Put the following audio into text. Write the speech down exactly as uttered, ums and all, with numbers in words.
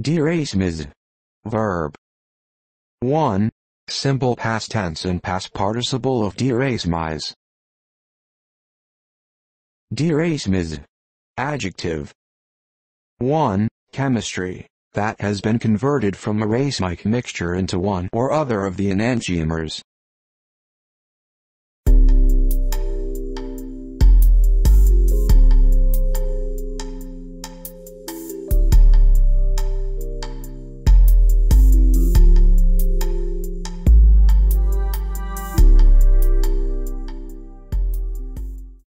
Deracemized. Verb. one. Simple past tense and past participle of deracemize. Deracemized. Adjective. one. Chemistry that has been converted from a racemic mixture into one or other of the enantiomers.